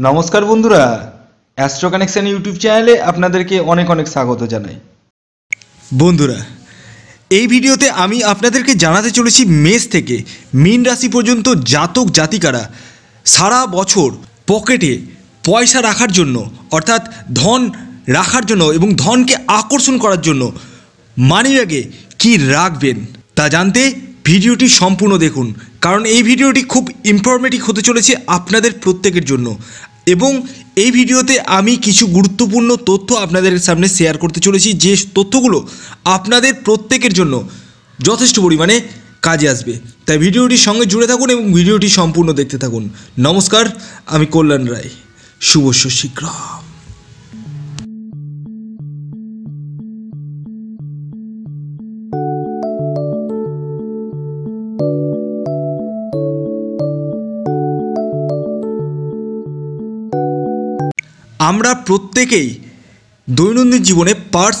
नमस्कार बंधुरा astro connection YouTube चैनले आपनादेरके अनेक अनेक स्वागत जानाई। बंधुरा এই ভিডিওতে আমি আপনাদেরকে জানাতে চলেছি মেষ থেকে মীন রাশি পর্যন্ত জাতক জাতিকারা সারা বছর পকেটে পয়সা রাখার জন্য অর্থাৎ ধন রাখার জন্য এবং ধনকে আকর্ষণ করার জন্য মানিব্যাগে কি রাখবেন তা জানতে ভিডিওটি সম্পূর্ণ দেখুন, কারণ এই ভিডিওটি খুব ইনফরমেটিভ হতে চলেছে আপনাদের প্রত্যেকের জন্য। এবং এই ভিডিওতে আমি কিছু গুরুত্বপূর্ণ তথ্য আপনাদের সামনে শেয়ার করতে চলেছি, যে তথ্যগুলো আপনাদের প্রত্যেকের জন্য যথেষ্ট পরিমাণে কাজে আসবে। তাই ভিডিওটির সঙ্গে জুড়ে থাকুন এবং ভিডিওটি সম্পূর্ণ দেখতে থাকুন। নমস্কার, আমি কল্যাণ রায়, শুভ শশীগ্রাম। আমরা প্রত্যেকেই দৈনন্দিন জীবনে পার্স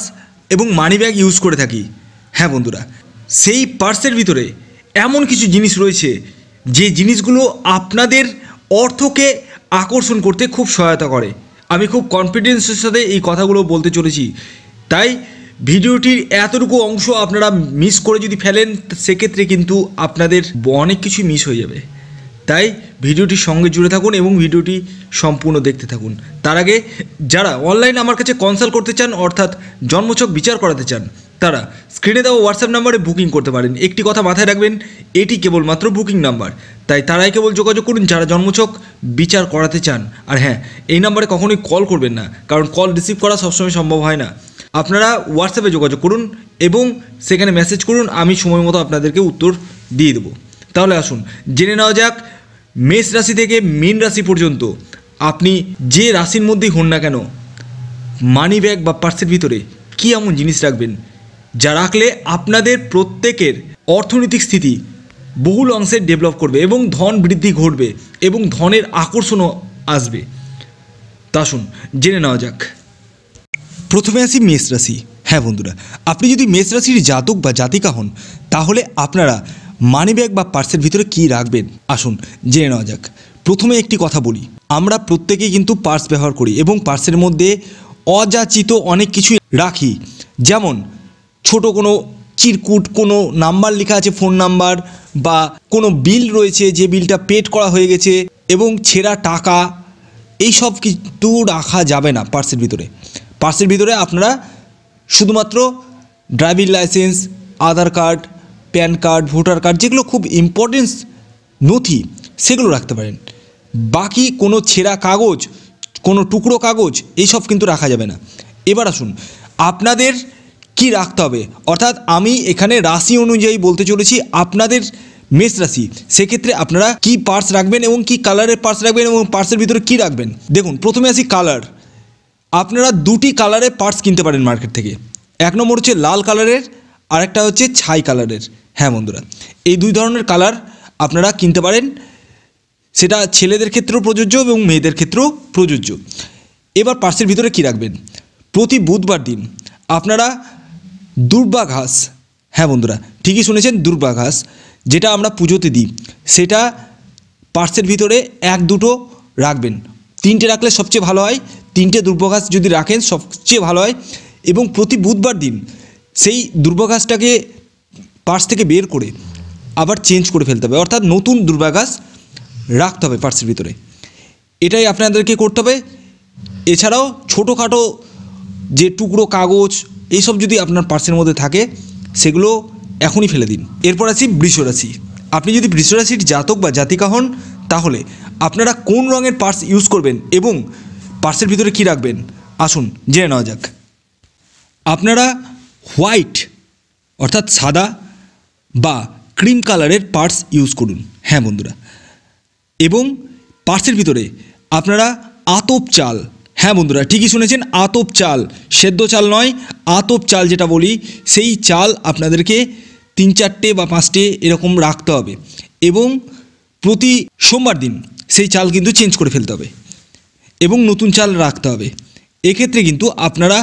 এবং মানি ব্যাগ ইউজ করে থাকি। হ্যাঁ বন্ধুরা, সেই পার্সের ভিতরে এমন কিছু জিনিস রয়েছে যে জিনিসগুলো আপনাদের অর্থকে আকর্ষণ করতে খুব সহায়তা করে। আমি খুব কনফিডেন্সের সাথে এই কথাগুলো বলতে চলেছি, তাই ভিডিওটির এতটুকু অংশ আপনারা মিস করে যদি ফেলেন সেক্ষেত্রে কিন্তু আপনাদের অনেক কিছু মিস হয়ে যাবে। তাই ভিডিওটির সঙ্গে জুড়ে থাকুন এবং ভিডিওটি সম্পূর্ণ দেখতে থাকুন। তার আগে যারা অনলাইন আমার কাছে কনসাল্ট করতে চান অর্থাৎ জন্মছক বিচার করাতে চান তারা স্ক্রিনে দেওয়া হোয়াটসঅ্যাপ নাম্বারে বুকিং করতে পারেন। একটি কথা মাথায় রাখবেন, এটি কেবলমাত্র বুকিং নাম্বার, তাই তারাই কেবল যোগাযোগ করুন যারা জন্মছক বিচার করাতে চান। আর হ্যাঁ, এই নাম্বারে কখনোই কল করবেন না, কারণ কল রিসিভ করা সবসময় সম্ভব হয় না। আপনারা হোয়াটসঅ্যাপে যোগাযোগ করুন এবং সেখানে মেসেজ করুন, আমি সময় মতো আপনাদেরকে উত্তর দিয়ে দেবো। তাহলে আসুন জেনে নেওয়া যাক, মেষ রাশি থেকে মীন রাশি পর্যন্ত আপনি যে রাশির মধ্যেই হন না কেন মানি ব্যাগ বা পার্সের ভিতরে কী এমন জিনিস রাখবেন যা রাখলে আপনাদের প্রত্যেকের অর্থনৈতিক স্থিতি বহুল অংশে ডেভেলপ করবে এবং ধন বৃদ্ধি ঘটবে এবং ধনের আকর্ষণও আসবে। তা আসুন জেনে নেওয়া যাক। প্রথমে আসি মেষ রাশি। হ্যাঁ বন্ধুরা, আপনি যদি মেষ রাশির জাতক বা জাতিকা হন তাহলে আপনারা মানি ব্যাগ বা পার্সের ভিতরে কী রাখবেন আসুন জেনে নেওয়া যাক। প্রথমে একটি কথা বলি, আমরা প্রত্যেকেই কিন্তু পার্স ব্যবহার করি এবং পার্সের মধ্যে অযাচিত অনেক কিছুই রাখি, যেমন ছোট কোনো চিরকুট, কোনো নাম্বার লেখা আছে ফোন নাম্বার, বা কোনো বিল রয়েছে যে বিলটা পেড করা হয়ে গেছে, এবং ছেঁড়া টাকা, এই সব কিন্তু রাখা যাবে না পার্সের ভিতরে। পার্সের ভিতরে আপনারা শুধুমাত্র driving licence, Aadhaar card, PAN card, voter card, যেগুলো খুব ইম্পর্টেন্স নথি সেগুলো রাখতে পারেন। বাকি কোনো ছেঁড়া কাগজ, কোনো টুকরো কাগজ, এইসব কিন্তু রাখা যাবে না। এবার আসুন আপনাদের কি রাখতে হবে, অর্থাৎ আমি এখানে রাশি অনুযায়ী বলতে চলেছি আপনাদের মেষ রাশি, সেক্ষেত্রে আপনারা কি পার্স রাখবেন এবং কি কালারের পার্স রাখবেন এবং পার্সের ভিতরে কি রাখবেন। দেখুন, প্রথমে আসি কালার। আপনারা দুটি কালারের পার্স কিনতে পারেন মার্কেট থেকে। এক নম্বর হচ্ছে লাল কালারের, আরেকটা হচ্ছে ছাই কালারের। হ্যাঁ বন্ধুরা, এই দুই ধরনের কালার আপনারা কিনতে পারেন, সেটা ছেলেদের ক্ষেত্রেও প্রযোজ্য এবং মেয়েদের ক্ষেত্রেও প্রযোজ্য। এবার পার্সের ভিতরে কি রাখবেন, প্রতি বুধবার দিন আপনারা দুর্বা ঘাস, হ্যাঁ বন্ধুরা ঠিকই শুনেছেন, দুর্বা ঘাস যেটা আমরা পুজোতে দিই, সেটা পার্সের ভিতরে এক দুটো রাখবেন। তিনটে রাখলে সবচেয়ে ভালো হয়, তিনটে দুর্বা ঘাস যদি রাখেন সবচেয়ে ভালো হয়। এবং প্রতি বুধবার দিন সেই দুর্বা ঘাসটাকে পার্স থেকে বের করে আবার চেঞ্জ করে ফেলতে হবে, অর্থাৎ নতুন দুর্বা ঘাস রাখতে হবে পার্সের ভিতরে, এটাই আপনাদেরকে করতে হবে। এছাড়াও ছোটোখাটো যে টুকরো কাগজ এইসব যদি আপনার পার্সের মধ্যে থাকে সেগুলো এখনই ফেলে দিন। এরপর আসি বৃষ রাশি। আপনি যদি বৃষ রাশির জাতক বা জাতিকা হন তাহলে আপনারা কোন রঙের পার্স ইউজ করবেন এবং পার্সের ভিতরে কি রাখবেন আসুন জেনে নেওয়া যাক। আপনারা হোয়াইট অর্থাৎ সাদা বা ক্রিম কালারের পার্স ইউজ করুন। হ্যাঁ বন্ধুরা, এবং পার্সের ভিতরে আপনারা আতপ চাল, হ্যাঁ বন্ধুরা ঠিকই শুনেছেন, আতপ চাল, সেদ্ধ চাল নয়, আতপ চাল যেটা বলি সেই চাল আপনাদেরকে 3-4টে বা 5টে এরকম রাখতে হবে, এবং প্রতি সোমবার দিন সেই চাল কিন্তু চেঞ্জ করে ফেলতে হবে এবং নতুন চাল রাখতে হবে। এক্ষেত্রে কিন্তু আপনারা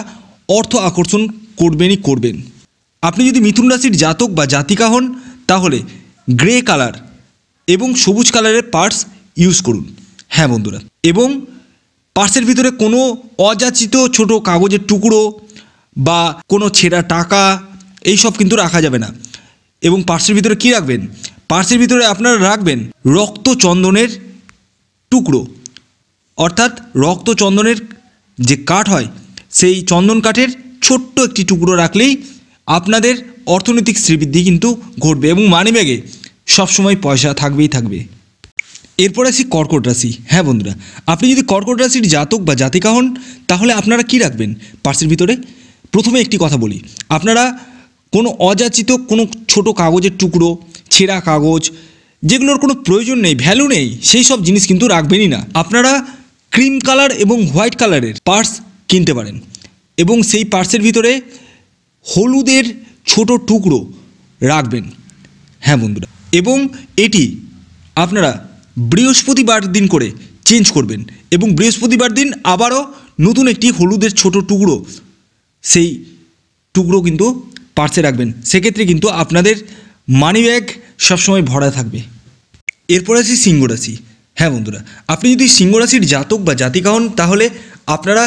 অর্থ আকর্ষণ করবেনই করবেন। আপনি যদি মিথুন রাশির জাতক বা জাতিকা হন তাহলে গ্রে কালার এবং সবুজ কালারের পার্স ইউজ করুন। হ্যাঁ বন্ধুরা, এবং পার্সের ভিতরে কোনো অযাচিত ছোট কাগজের টুকরো বা কোনো ছেঁড়া টাকা এই সব কিন্তু রাখা যাবে না। এবং পার্সের ভিতরে কি রাখবেন? পার্সের ভিতরে আপনারা রাখবেন রক্তচন্দনের টুকরো, অর্থাৎ রক্তচন্দনের যে কাঠ হয় সেই চন্দন কাঠের ছোট্ট একটি টুকরো রাখলেই আপনাদের অর্থনৈতিক শ্রীবৃদ্ধি কিন্তু ঘটবে এবং মানিব্যাগে সবসময় পয়সা থাকবেই থাকবে। এরপর আসি কর্কট রাশি। হ্যাঁ বন্ধুরা, আপনি যদি কর্কট রাশির জাতক বা জাতিকা হন তাহলে আপনারা কি রাখবেন পার্সের ভিতরে? প্রথমে একটি কথা বলি, আপনারা কোনো অযাচিত কোনো ছোট কাগজের টুকরো, ছেঁড়া কাগজ, যেগুলোর কোনো প্রয়োজন নেই, ভ্যালু নেই, সেই সব জিনিস কিন্তু রাখবেনই না। আপনারা ক্রিম কালার এবং হোয়াইট কালারের পার্স কিনতে পারেন এবং সেই পার্সের ভিতরে হলুদের ছোট টুকরো রাখবেন। হ্যাঁ বন্ধুরা, এবং এটি আপনারা বৃহস্পতিবার দিন করে চেঞ্জ করবেন এবং বৃহস্পতিবার দিন আবারও নতুন একটি হলুদের ছোট টুকরো, সেই টুকরো কিন্তু পার্সে রাখবেন। সেক্ষেত্রে কিন্তু আপনাদের মানি ব্যাগ সবসময় ভরা থাকবে। এরপর আসি সিংহ রাশি। হ্যাঁ বন্ধুরা, আপনি যদি সিংহ রাশির জাতক বা জাতিকা হন তাহলে আপনারা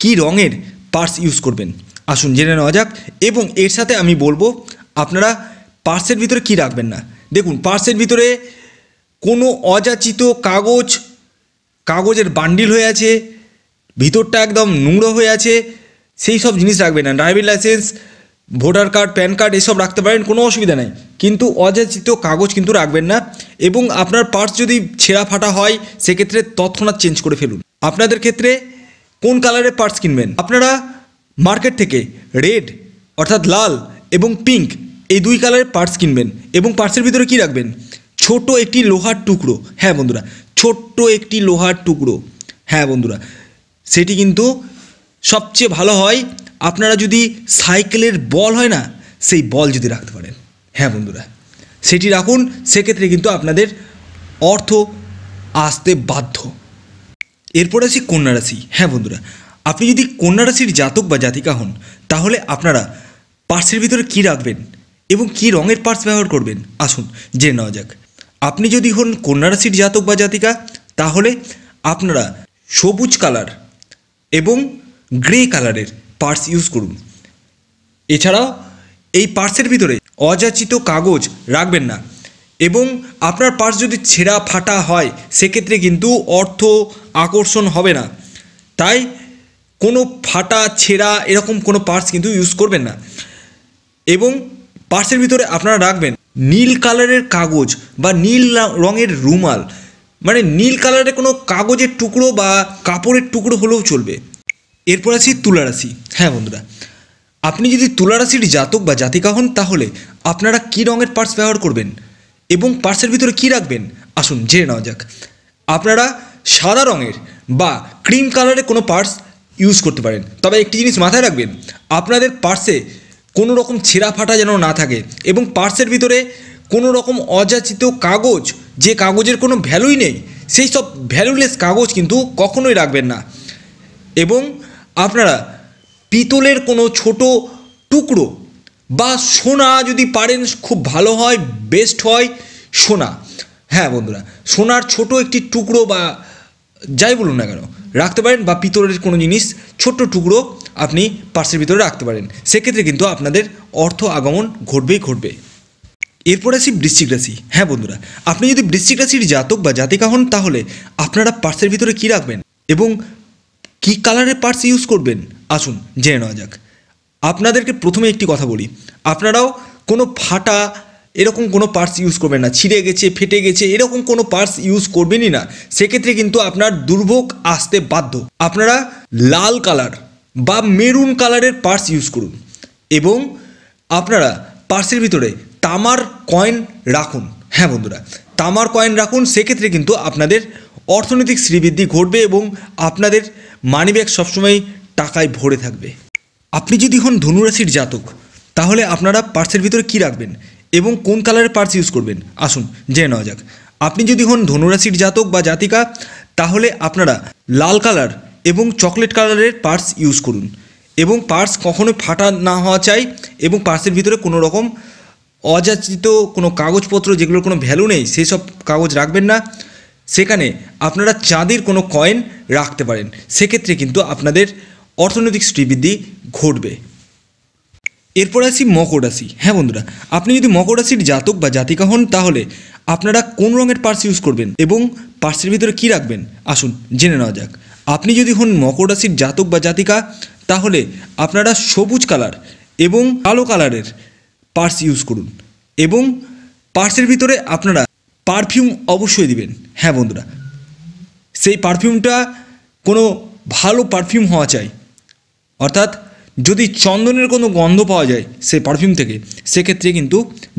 কি রঙের পার্স ইউজ করবেন আসুন জেনে নেওয়া যাক। এবং এর সাথে আমি বলবো আপনারা পার্সের ভিতরে কি রাখবেন না। দেখুন, পার্সের ভিতরে কোনো অযাচিত কাগজের বান্ডিল হয়ে আছে, ভিতরটা একদম নোংরা হয়ে আছে, সেই সব জিনিস রাখবেন না। Driving licence, voter card, PAN card এসব রাখতে পারেন, কোনো অসুবিধা নাই, কিন্তু অযাচিত কাগজ কিন্তু রাখবেন না। এবং আপনার পার্স যদি ছেঁড়া ফাটা হয় সেক্ষেত্রে তৎক্ষণাৎ চেঞ্জ করে ফেলুন। আপনাদের ক্ষেত্রে কোন কালারের পার্স কিনবেন? আপনারা মার্কেট থেকে রেড অর্থাৎ লাল এবং পিঙ্ক এই দুই কালারের পার্স কিনবেন এবং পার্সের ভিতরে কি রাখবেন? ছোট একটি লোহার টুকরো। হ্যাঁ বন্ধুরা, ছোট্ট একটি লোহার টুকরো। হ্যাঁ বন্ধুরা, সেটি কিন্তু সবচেয়ে ভালো হয় আপনারা যদি সাইকেলের বল হয় না, সেই বল যদি রাখতে পারেন। হ্যাঁ বন্ধুরা, সেটি রাখুন, সেক্ষেত্রে কিন্তু আপনাদের অর্থ আসতে বাধ্য। এরপর আসি কন্যা রাশি। হ্যাঁ বন্ধুরা, আপনি যদি কন্যা রাশির জাতক বা জাতিকা হন তাহলে আপনারা পার্সের ভিতরে কি রাখবেন এবং কি রঙের পার্স ব্যবহার করবেন আসুন জেনে নেওয়া যাক। আপনি যদি হন কন্যা রাশির জাতক বা জাতিকা তাহলে আপনারা সবুজ কালার এবং গ্রে কালারের পার্স ইউজ করুন। এছাড়াও এই পার্সের ভিতরে অযাচিত কাগজ রাখবেন না এবং আপনার পার্স যদি ছেঁড়া ফাটা হয় সেক্ষেত্রে কিন্তু অর্থ আকর্ষণ হবে না। তাই কোনো ফাটা ছেঁড়া এরকম কোনো পার্স কিন্তু ইউজ করবেন না। এবং পার্সের ভিতরে আপনারা রাখবেন নীল কালারের কাগজ বা নীল রঙের রুমাল, মানে নীল কালারের কোনো কাগজের টুকরো বা কাপড়ের টুকরো হলেও চলবে। এরপর আসি তুলা রাশি। হ্যাঁ বন্ধুরা, আপনি যদি তুলা রাশির জাতক বা জাতিকা হন তাহলে আপনারা কী রঙের পার্স ব্যবহার করবেন এবং পার্সের ভিতরে কি রাখবেন আসুন জেনে নেওয়া যাক। আপনারা সাদা রঙের বা ক্রিম কালারের কোনো পার্স ইউজ করতে পারেন, তবে একটি জিনিস মাথায় রাখবেন, আপনাদের পার্সে কোনো রকম ছেঁড়া ফাটা যেন না থাকে এবং পার্সের ভিতরে কোনো রকম অযাচিত কাগজ, যে কাগজের কোনো ভ্যালুই নেই, সেই সব ভ্যালুলেস কাগজ কিন্তু কখনোই রাখবেন না। এবং আপনারা পিতলের কোনো ছোট টুকরো বা সোনা যদি পারেন খুব ভালো হয়, বেস্ট হয় সোনা। হ্যাঁ বন্ধুরা, সোনার ছোট একটি টুকরো বা যাই বলুন না কেন রাখতে পারেন, বা পিতলের কোনো জিনিস ছোট্ট টুকরো আপনি পার্সের ভিতরে রাখতে পারেন, সেক্ষেত্রে কিন্তু আপনাদের অর্থ আগমন ঘটবেই ঘটবে। এরপর আসি বৃশ্চিক রাশি। হ্যাঁ বন্ধুরা, আপনি যদি বৃশ্চিক রাশির জাতক বা জাতিকা হন তাহলে আপনারা পার্সের ভিতরে কি রাখবেন এবং কি কালারের পার্স ইউজ করবেন আসুন জেনে নেওয়া যাক। আপনাদেরকে প্রথমে একটি কথা বলি, আপনারাও কোনো ফাটা এরকম কোনো পার্স ইউজ করবেন না, ছিঁড়ে গেছে, ফেটে গেছে এরকম কোনো পার্স ইউজ করবেনই না, সেক্ষেত্রে কিন্তু আপনার দুর্ভোগ আসতে বাধ্য। আপনারা লাল কালার বা মেরুন কালারের পার্স ইউজ করুন এবং আপনারা পার্সের ভিতরে তামার কয়েন রাখুন। হ্যাঁ বন্ধুরা, তামার কয়েন রাখুন, সেক্ষেত্রে কিন্তু আপনাদের অর্থনৈতিক শ্রীবৃদ্ধি ঘটবে এবং আপনাদের মানিব্যাগ সবসময় টাকায় ভরে থাকবে। আপনি যদি হন ধনু রাশির জাতক তাহলে আপনারা পার্সের ভিতরে কি রাখবেন এবং কোন কালারের পার্স ইউজ করবেন আসুন জেনে নেওয়া যাক। আপনি যদি হন ধনু রাশির জাতক বা জাতিকা তাহলে আপনারা লাল কালার এবং চকলেট কালারের পার্স ইউজ করুন এবং পার্স কখনো ফাটা না হওয়া চাই এবং পার্সের ভিতরে কোনো রকম অযাচিত কোনো কাগজপত্র, যেগুলোর কোনো ভ্যালু নেই, সেই সব কাগজ রাখবেন না। सेखाने आपनारा चाँदीर कोनो कॉइन राखते पारेन से क्षेत्रे किन्तु आपनादेर अर्थनैतिक स्थितिबृद्धि घटबे। एरपर आसि मकर राशि। हाँ बंधुरा, आपनि यदि मकर राशिर जातक बा जातिका हन ताहले आपनारा कोन रंगेर पार्स यूज करबेन एबं पार्सेर भितरे कि राखबेन आसुन जेने नेওয়া যাক। आपनि यदि हन मकर राशिर जातक बा जातिका ताहले आपनारा सबुज कलर एबं कालो कलरेर पार्स यूज करुन एबं पार्सेर भितरे आपनारा परफ्यूम अवश्य दिबेन। हाँ बंधुरा, सेई परफ्यूमटा कोनो भालो परफ्यूम हवा चाहिए, अर्थात यदि चंदनेर कोनो गन्ध पावा जाए सेई परफ्यूम थेके से क्षेत्रे किन्तु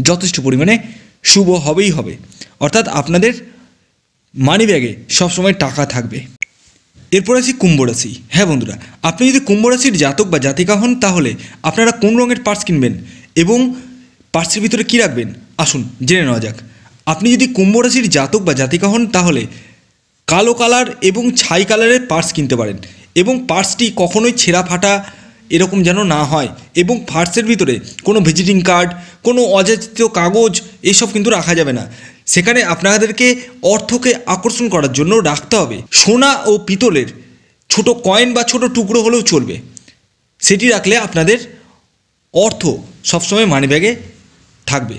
यथेष्ट परिमाणे शुभ हबेई हबे, अर्थात आपनादेर मानी बैगे सब समय टाका थाकबे। एरपर आसि कुम्भ राशि। हाँ बंधुरा, आपनि यदि कुम्भ राशिर जातक बा जातिका हन ताहले आपनारा कोन रंगेर पार्स किनबेन एबं पार्सेर भितरे कि राखबेन आसुन जेने नेওয়া যাক। আপনি যদি কুম্ভ রাশির জাতক বা জাতিকা হন তাহলে কালো কালার এবং ছাই কালারের পার্স কিনতে পারেন এবং পার্সটি কখনোই ছেঁড়া ফাটা এরকম যেন না হয় এবং পার্সের ভিতরে কোনো ভিজিটিং কার্ড, কোনো অযাচিত কাগজ এসব কিন্তু রাখা যাবে না। সেখানে আপনাদেরকে অর্থকে আকর্ষণ করার জন্য রাখতে হবে সোনা ও পিতলের ছোট কয়েন বা ছোট টুকরো হলেও চলবে। সেটি রাখলে আপনাদের অর্থ সবসময় মানি ব্যাগে থাকবে।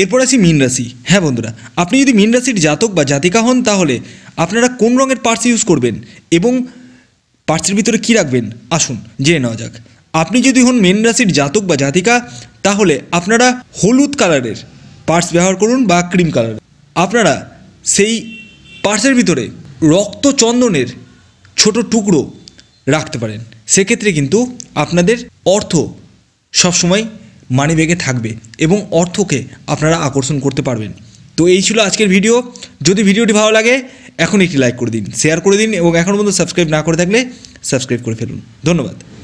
এরপর আসি মীন রাশি। হ্যাঁ বন্ধুরা, আপনি যদি মীন রাশির জাতক বা জাতিকা হন তাহলে আপনারা কোন রঙের পার্স ইউজ করবেন এবং পার্সের ভিতরে কি রাখবেন আসুন জেনে নেওয়া যাক। আপনি যদি হন মীন রাশির জাতক বা জাতিকা তাহলে আপনারা হলুদ কালারের পার্স ব্যবহার করুন বা ক্রিম কালারের। আপনারা সেই পার্সের ভিতরে রক্ত চন্দনের ছোট টুকরো রাখতে পারেন, সেক্ষেত্রে কিন্তু আপনাদের অর্থ সবসময় मानी बैगे थाकबे एबं अर्थके आपनारा आकर्षण करते पारबेन। तो एई छिलो आजकेर भिडियो। यदि भिडियोटी भालो लागे एखोन एकटी लाइक करे दिन, शेयर करे दिन और एखोनो पर्यन्त सबस्क्राइब ना करे थाकले सबस्क्राइब करे फेलुन। धन्यवाद।